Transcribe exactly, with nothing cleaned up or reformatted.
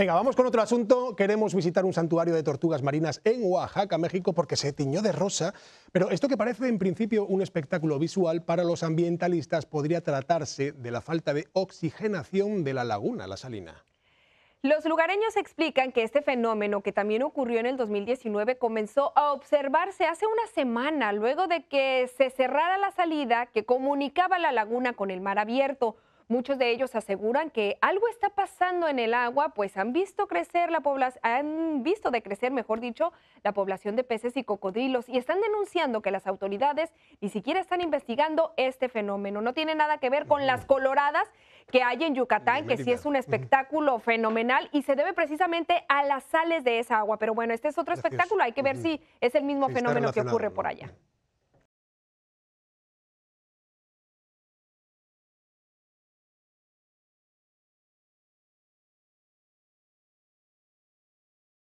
Venga, vamos con otro asunto. Queremos visitar un santuario de tortugas marinas en Oaxaca, México, porque se tiñó de rosa. Pero esto que parece en principio un espectáculo visual para los ambientalistas podría tratarse de la falta de oxigenación de la laguna, la salina. Los lugareños explican que este fenómeno, que también ocurrió en el dos mil diecinueve, comenzó a observarse hace una semana, luego de que se cerrara la salida que comunicaba la laguna con el mar abierto. Muchos de ellos aseguran que algo está pasando en el agua, pues han visto crecer la población, han visto decrecer, mejor dicho, la población de peces y cocodrilos, y están denunciando que las autoridades ni siquiera están investigando este fenómeno. No tiene nada que ver con las coloradas que hay en Yucatán, que sí es un espectáculo fenomenal y se debe precisamente a las sales de esa agua. Pero bueno, este es otro Gracias. espectáculo, hay que ver uh-huh. si es el mismo sí, fenómeno que ocurre por allá.